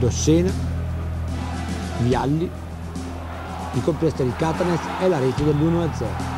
Dossena, Vialli, il complesso di Katanec e la rete dell'1-0.